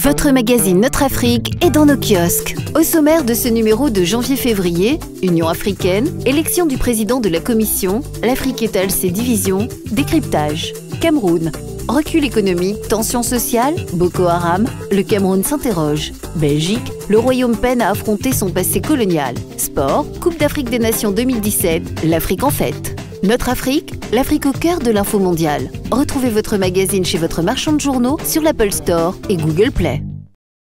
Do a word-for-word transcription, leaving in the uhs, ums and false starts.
Votre magazine Notre Afrique est dans nos kiosques. Au sommaire de ce numéro de janvier-février, Union africaine, élection du président de la Commission, l'Afrique étale ses divisions, décryptage, Cameroun, recul économique, tensions sociales, Boko Haram, le Cameroun s'interroge, Belgique, le Royaume peine à affronter son passé colonial, sport, Coupe d'Afrique des Nations deux mille dix-sept, l'Afrique en fête. Notre Afrique, l'Afrique au cœur de l'info mondiale. Retrouvez votre magazine chez votre marchand de journaux sur l'Apple Store et Google Play.